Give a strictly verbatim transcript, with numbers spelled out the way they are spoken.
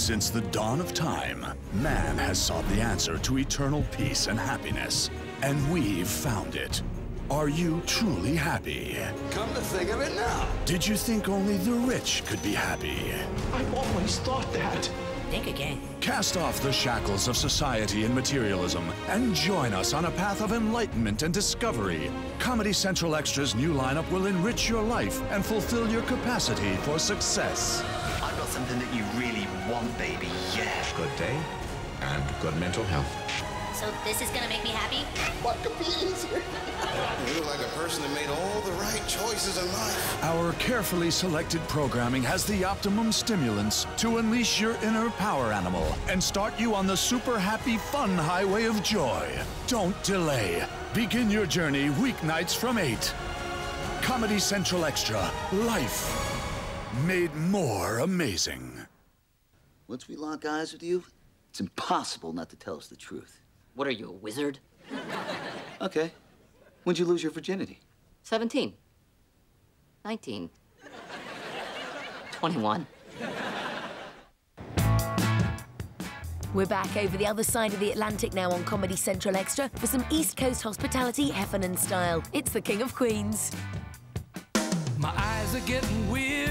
since the dawn of time, man has sought the answer to eternal peace and happiness, and we've found it. Are you truly happy? Come to think of it now. Did you think only the rich could be happy? I've always thought that. Think again. Cast off the shackles of society and materialism and join us on a path of enlightenment and discovery. Comedy Central Extra's new lineup will enrich your life and fulfill your capacity for success. I've got something that you really want, baby, yeah. Good day and good mental health. So this is gonna make me happy? What could be easier? You look like a person that made all the right choices in life. Our carefully selected programming has the optimum stimulants to unleash your inner power animal and start you on the super happy fun highway of joy. Don't delay. Begin your journey weeknights from eight. Comedy Central Extra. Life made more amazing. Once we lock eyes with you, it's impossible not to tell us the truth. What are you, a wizard? Okay. When'd you lose your virginity? seventeen. nineteen. twenty-one. We're back over the other side of the Atlantic now on Comedy Central Extra for some East Coast hospitality, Heffernan style. It's the King of Queens. My eyes are getting weird.